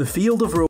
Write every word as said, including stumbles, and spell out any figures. The field of